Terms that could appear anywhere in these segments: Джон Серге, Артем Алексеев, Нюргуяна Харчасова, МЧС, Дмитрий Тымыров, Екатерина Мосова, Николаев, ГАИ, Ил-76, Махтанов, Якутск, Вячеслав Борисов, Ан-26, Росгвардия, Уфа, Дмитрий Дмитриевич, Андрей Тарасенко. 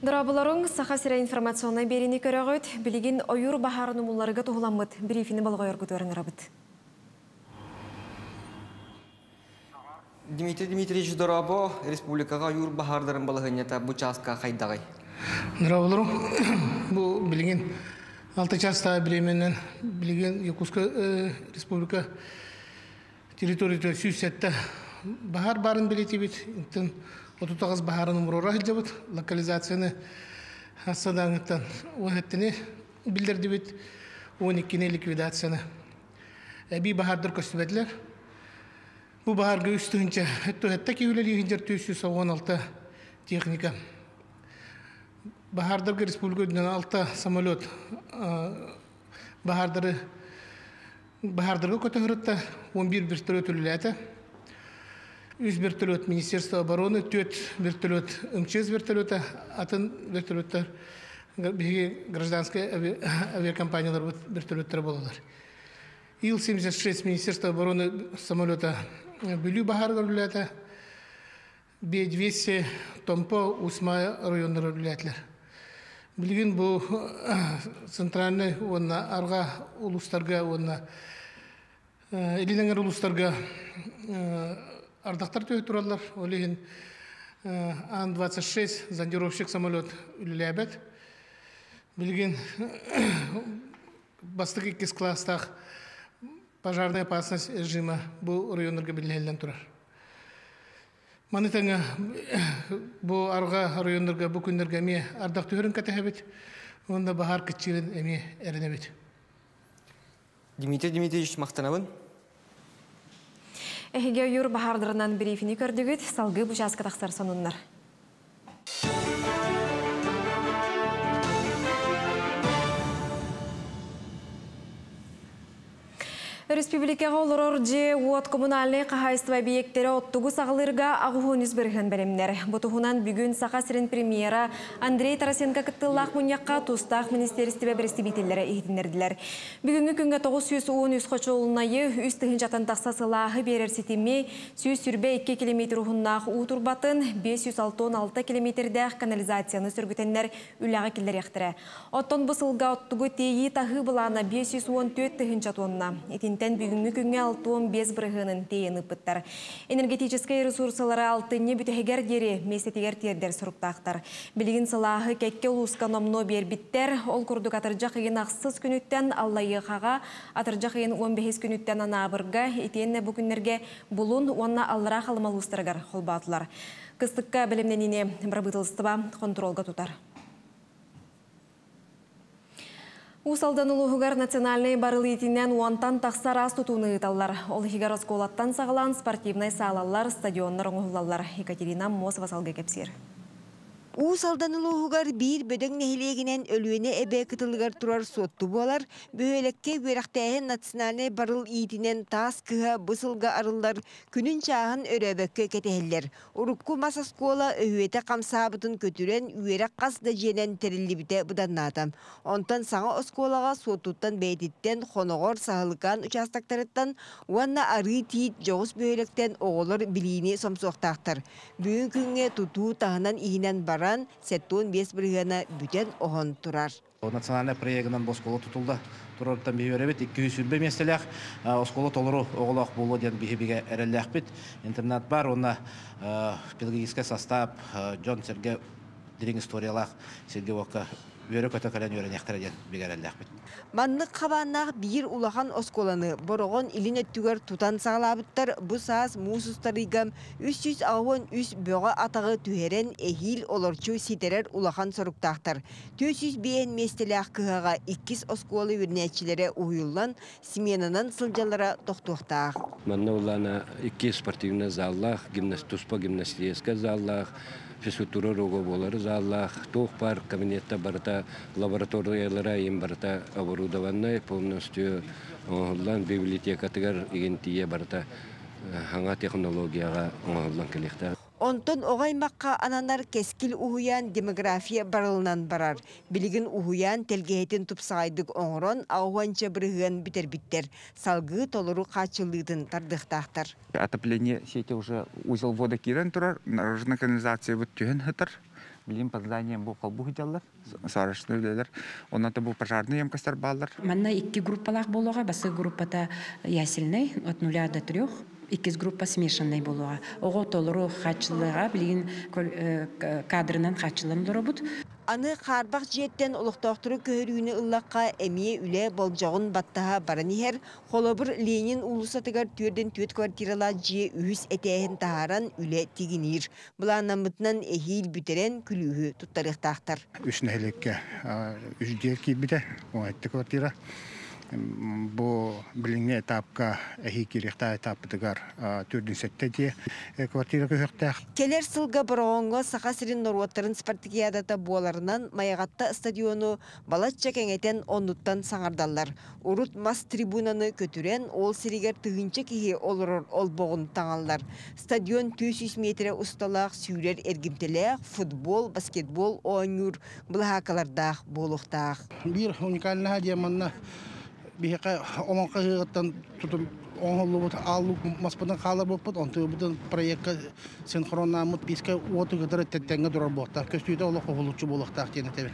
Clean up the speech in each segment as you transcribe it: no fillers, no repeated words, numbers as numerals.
Дарабаларың сахасыра информационный берени көрөгөт, билигин оюр бахарын умулларыга тугуламыт, брифини балгайор көтөрүн рабыт. Дмитрий Дмитриевич Дорабо, республикага юр бахардарын балыгынята бучаска хайдагай. Дарабаларың бу билигин 6 часта билеменен билигин Якутска республика территорияда сүсетте бахар барын билетибит. Вот тут раз бахарным урорах делают локализацияны, а саданг там у этого билдер делают у них кине ликвидацияны. Эби бахар дар костюмедлер, бу бахар гуистунча, это такие улели хинджертующие савон алта техника. Бахар дар республику дна алта самолет, бахар дарго котограта, он бир вертолет улета. Из вертолет Министерства обороны, тет вертолет МЧС вертолета, а тен вертолет гражданская авиакомпания вертолет работала. Ил-76 Министерства обороны самолета были бахаргарлята, Б-200 Томпо Усмая районный рулятор. Блин был центральный, он на Арга Улустарга, он на Элингар Улустарга. Ардактар туратулар, олегин Ан-26 зондировщик самолет лебед, билигин бастыки кис классах пожарная опасность режима был районный габинет турар. Манитанга был арга районный габук энергами ардактурин катехебит, он на бахар качилин эми эрнебит. Дмитрий Дмитриевич Махтановын. Эхиге юр бахардарынан брифини көрдігіт, салғы бұжасқа тақсар соныннар. Республика олорор же уот коммунальный қағайстыва бейектері оттуғы сағылырға ағуғыныз бірген бәлемдер. Бұтығынан бүгін сақасырын премьера Андрей Тарасенко кіттіллақ мұнияққа тұстақ министерістіва бірістібетелері егдінерділер. Бүгінгі күнгі 910-100 қочолынайы үстігін жатан тақсасылағы берер сетеме 100-2 километр ұғыннақ ұтырбатын 506-16 километрдәқ канализацияны сүргітенлер үләғі келдер ектірі. Оттон бұсылға оттуғы тейі тағы бұлана 514-тігін жатуынна. Тен бүгінгі күнге 6-15 бірігінің тейіні пыттар. Энергетическай ресурсалары алтынне бүтігер дері местетегер тердер сұрыптақтар. Білігін салағы кәкке ұлысқа номно бербіттер, ол күрдік атыржақ ең ақсыз күніттен аллайы қаға, атыржақ ең 15 күніттен анабырға, етенне бүкіндерге бұлын онына алыра қалымалыстырғар қолбатылар. Кыстыққа білімненіне бірбітылыстыба контролға тұтар. Усалдан улуғығар национальный барылы етінен уантан тақсар аз тұтуыны ұталар. Ол хигар осколаттан сағылан спортивнай салалар, стадионлар ұңғылалар. Екатерина Мосова салғы кепсер. Усалдан улуғығар бір бөдің нәхілегінен өлуіне әбе күтілгар тұрар сотты болар. Бөлекке бөрақтәйін национальный барыл етінен тас күға бұсылға арылдар. Күнін шағын өрәбәкке кәтәлілер. Урупку масаскола өйеті қамсабытын көтірен өйерек қасыда женен тәрілібіте бұданнатам. Онтан саңа осколаға соттуттан бәйтеттен, қонығыр сағылыған участактарыттан, уанна ары тейт жоғыз бөйліктен оғылыр біліне сомсоқтақтар. Бүгін күнге тұту тағынан иінен бара. Сеттон бес біргені бүтен оған тұрар. Национальный проектынан босқолы тұтылды. Тұрарыптан бейбер әбет, 200-бе местелек. Осқолы толыру оғылақ болу ден бейбеге әрелек бет. Интернет бар, онына педагогический состав, Джон Серге, дерен историялақ, Серге Воққа, өрі көті көлен өрінектері ден бейбеге әрелек бет. Маннық қабаннақ бейір улаған осқоланы, бұрығын илін өттігер тұтан сағылабыттар, бұсаз, мұсыстарығым, 300 ауын үс бөға атағы түйерен әхил оларчу сетерер улаған сұрықтақтар. 200 бейін местелі аққығаға 2 осқолы өрнәтшілері ұйылдан, сменынан сылжалара тоқтуқтақ. Маннық улана 2 спортивны заллақ, туспа гимнастиеска заллақ, физкультура рога болары заллақ, тоқ бар, кабинетті барыта, лабораториялара ең барыта оборудованная полностью оңғылдан библиотекатығар егентие барыта ханға технологияға оңғылдан келектар. Онтон оғаймаққа ананар кескіл ұғыян демография барылынан барар. Білігін ұғыян тәлгейтін тұпсағайдық оңғырон ауғанча бірігін бітербіттер. Салғы толыру қачылығын тардықтақтар. Атапление сеті уже узел вода кирен тұрар, наружна канализация бүттігін хытыр. Блин, под зданием был колбух делал, сарышны делал. Он это был пожарный емкостер баллар. Манна икки группалах болога, басы группа-то ясельный от 0 до 3. Икки группа смешанный болога. Ого толро хачлыга, блин, кадрынан хачлым доробут. Аны қарбақ жеттен ұлықтақтыры көрігіні ұллаққа әме үлі болжағын баттаға баранихер, қолабыр Ленин ұлысатығар түрден төт квартирала же үйіс әтәйін тағаран үлі тегінер. Бұла анамытынан әхейл бүтерен күлігі тұттарықтақтар. Үшін әлекке үшдер кейбіде, оң әтті квартира. Бо біліне этапқа әхей керекта этапыдығар түрдің сәтті де квартира көзіқтәқ. Келер сылға бұрағыңға сақасырын норуаттарын спартакиядата боларынан маяғатта стадиону балатча кәңетен онуттан саңардалар. Урут мас трибунаны көтірен ол сірігер түгінші кейі олырыр ол боғын таңалар. Стадион 200 метре ұсталақ, сүйрер әргімтелек, футбол, баскетбол, оңыр, бұлғақалардақ, болуқтақ. Бір уникалына деманна. Бихека олонка там тут он ловит аллу, масподан халабу под он тубдан проекта синхронная мутписка вот угадать тетенга доработа. Кстати, олоха волчу болохтах тянет тебе.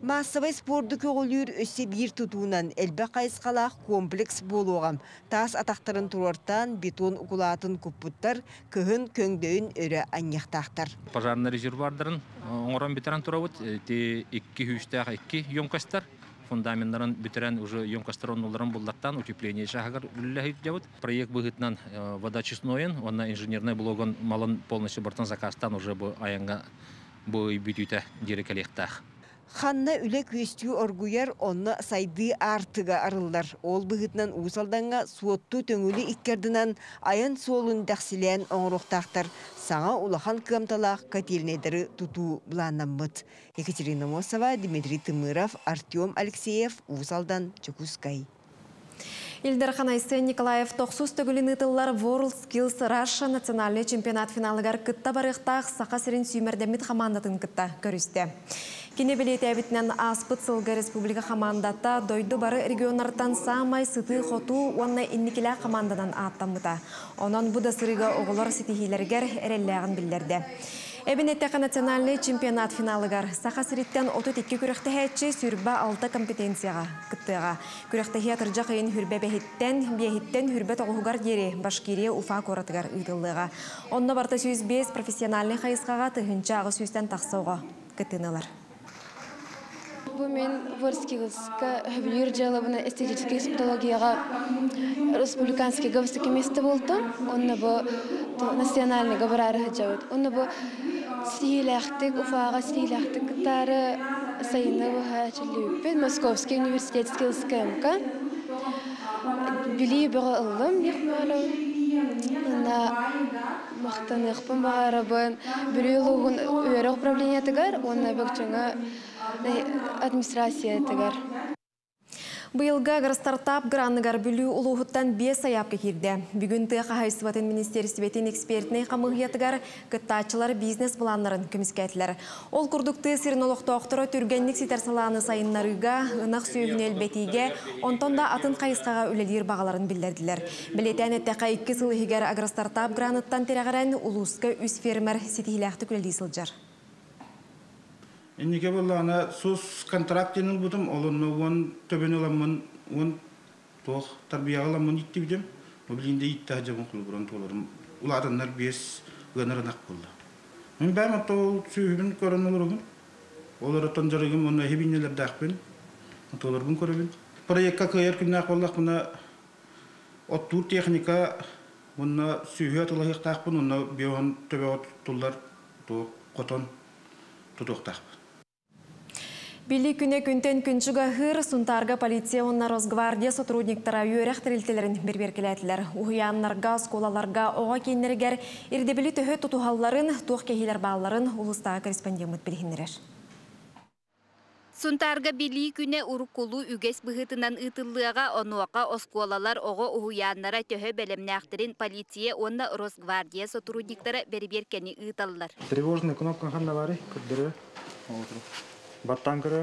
Массовый спорт доколюр усебир тутунан элбекайс халах комплекс болугам. Тас атахтаран туртан бетон укулатын купуттар көн көңдөйн өре аньяхтахтар. Пожарный резервуардан оңран бетеран турабут те 2-3-2 ёмкостар. Фундаментарын бүтерен уже емкастеронларын болдаттан утепление шағыр үліләйт дәуіт. Проект бұғытнан водочисноен, онна инженерный блогын малын полностью бартан закастан уже бұ аянға бұй бүтіте дерекелектақ. Ханна үлі көстіу оргуяр онна сайды артыға арылдар. Ол бұғытнан ұсалданға суотты төңілі иккердінан аян солын дәқсілен оңырықтақтар. Саңа улахан кымталақ кателнедері тұту бұланнан бұд. Екатерина Мосова, Дмитрий Тымыров, Артем Алексеев, Усалдан, Чекускай. Илдарханайсы Николаев 90-түгілін ұтылар World Skills Russia национальный чемпионат финалығар күтті барықтақ сақа сірін сүймердемет қамандатын күтті көрісті. Кене білет әбітінен аспыт сылғы республика қамандата дойды бары регионартан самай сыты қоту онына инникілі қамандадан аттамыта. Онын бұда сырыға оғылар сетихилергер әрелләғын білдерді. Эбинеттеқа национальный чемпионат финалығар сақа сіреттен 32 күріқті әтші сүрбі 6 компетенцияға күттіға. Күріқті әтіржа қиын хүрбе бәхеттен хүрбе тоғығығар дері башкерия Уфа қоратығар үйділіға. Онына барта 105 профессиональный қайысқаға түхінші ағы сүйістен тақсауға күттінілар. Мен Ворскилска хабилир жалобына эстетический симптологияға республиканский гавстаки место болды. Онны бұ национальный гаврарығы жауыд. Онны бұ сейләқтік, Уфаға сейләқтік тары сайыны бұға жылі өппен. Московский университет скилская МК. Білі бұға ұлым, ехмәлі. Онна Махтанов бағары бұн. Білі ұлығын өйірі управление тігар. Онна бұқ жаңа администрация тегер. Бұйылға ғырстартап ғыранығар бүлі ұлығыттан 5 аяпқа керді. Бүгінті қағайсыватын министерсібетін экспертіне қамығиятығар күттачылар бизнес бұланларын көміскәтілер. Ол күрдікті сиренолықты оқтыры түргенлік сетерсаланы сайынларыға, ғынақ сөйігін әлбетеге, онтонда атын қайысқаға үлелер бағаларын білдерділер. Білетен әтті қайықкі сылығығар ғырстартап ғыраныттан терағаран ұлысқа үз фермер сетихіләқті күлелдей сылжар. Эннике боллана сус контрактенин бутум олонну он төбөнөламын он тох тарбиягаламын итти бидем. Мобилинде итта жабын кулбуран толорум. Улатындар 5 гынаранак болду. Мен бама тол сүйүн көрөнөлөрүм. Олар тонжорыгым онна хебинелер дакпын. Толорбун көрөбүн. Проектка кыйыр күннө колдок мына оттуу техника мына сүйөтөлөк такпын онна бион төбө толдар тоо котон тутуктап. Били күне күнтен күнчіға ғыр, сұнтарға полиция онна Росгвардия сотрудниктара үйерек тірілтелерін бір-бір келетілер. Уғиянларға, сколаларға, оға кейінергер, ердебілі түхі тұтухалларын, тұқ кейілер бағаларын ұлыстағы корреспондент білгендерер. Сұнтарға били күне ұрыққылу үгес бұғытынан ұтылыға онуаға осколалар оға ұғиянлара түхі бәлімнәқтірін полиция онна Росгвардия сотрудниктара бір-біркені ұталылар. Тревожный кнопка қанда бары, Баттан көрі.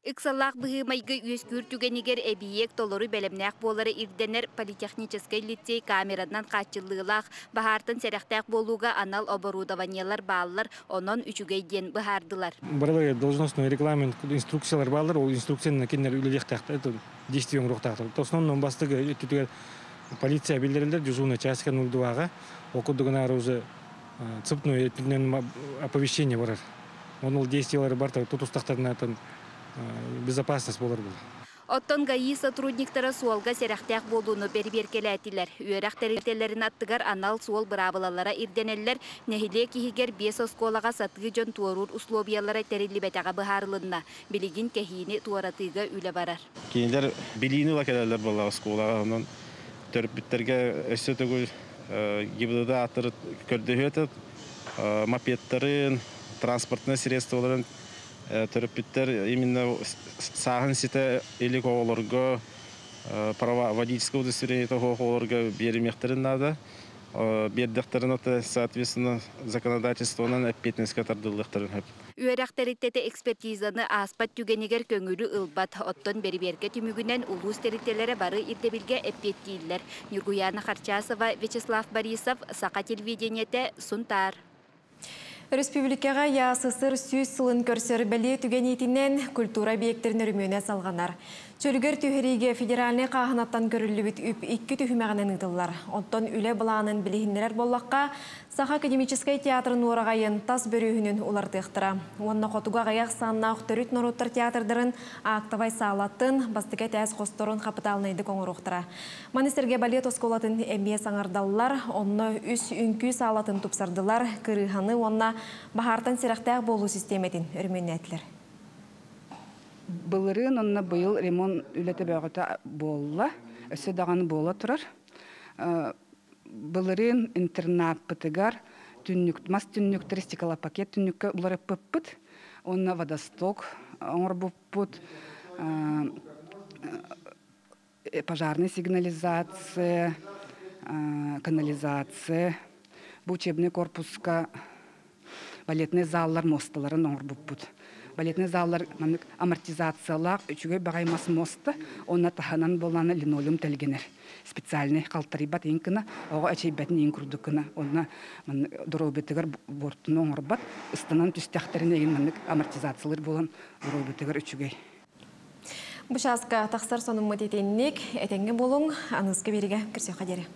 Иксаллах быхы майгы өскүр түгенегер әбиек толору бәлемнәк болары ирденер политехнический лицей камерадан качылылах бахартын сәрәхтәк болуга анал оборудованиялар баллар онон үчүгей ден бахардылар. Барлы должностной регламент инструкциялар баллар, ол инструкцияны кендер үлелектәк, это действием рухтактыр. Тосноннан бастыгы түтүгер полиция билдирилер, дежурный частька 02-га, окудыгынары уже цыпную этнен оповещение барар. Он ол действиялары бартар, тут устақтарына безопасность болар бұл. Оттон ГАИ сотрудниктары суолга сәрәхтәк болуыны бәрберкеләтиләр. Үйәрәк тәрелтелерін аттығар анал суол бұрабылалара ирденеллер, нәхиле кейгер 5 осколаға сатығы жон туарур условиялары тәрелебәтәға бұхарылынна. Білігін кәхейіне туаратыға үлі барар. Кейіндер білігіні лакеләлер бұл осколаға. Төрбіттерге өсетігіл ебдіді атыры көрді өтіп, мопедтарын, транспортны средстволарын төрбіттер именно сағын сеті елік оғылырғы, водительского удостоверения оғылырғы берімектерін нады. Бердіктерін өті, соответственно, законодательствоның әппетінес кәтардылықтарын өп. Үйәрәқтеріттеті экспертизаны аспат түгенегер көңілі ұлбат. Оттон бәрберге түмігінен ұлыс теріттелері бары ирдебілге әппеттейлер. Нюргуяна Харчасова, Вячеслав Борисов, Сақа телевидениеті, Сунтар. Республикаға ясысыр сүйіз сылын көрсер бәлі түгенетінен культура бейектерін үрмеуіне салғанар. Чөлгер түйіреге федеральный қағынаттан көрілі біт үп 2 түйімәғінен ұтылар. Оттон үлі бұлағының білігіндерер боллаққа Саха Академический театрын орағайын тас бөрігінің олардықтыра. Онына қотуға ғаяқ санына ұқтырыт нұруттыр театрдарын ақтавай сағалаттың бастыға тәз қосторын қапыталынайды қоңырықтыра. Манестерге балет осколатын әмбе саңардалылар, онына үс үнкі сағалатын тұпсардылар, кіріғаны онына бахартан сирақтағы болу системетін үрмен әтілер. Былырын онына бұйыл ремонт үлетіп әғыта болла, өседағаны бола тұрар. Былырын интернат пытыгар, мас түннік тристикала пакет түннікі бұлары пыппыт, онына водосток, оңыр бұппыт, пожарный сигнализация, канализация, учебный корпуска, балетный заллар, мосталарын оңыр бұппыт. Балетный заллар амортизациялар үчіге бағаймас мосты, онына таханан боланы линолеум тәлгенер. Специальный қалтарибат еңкіні, оға әчейбәтін еңкүрдікіні, онына дұробетігір бортыны оңырбат, ұстанан түстіқтеріне ең амортизациялар болан дұробетігір үчіге. Бұшасқа тақсар соның мәдетеннек, әтенге болуң, аныңызға береге кірсе қадері.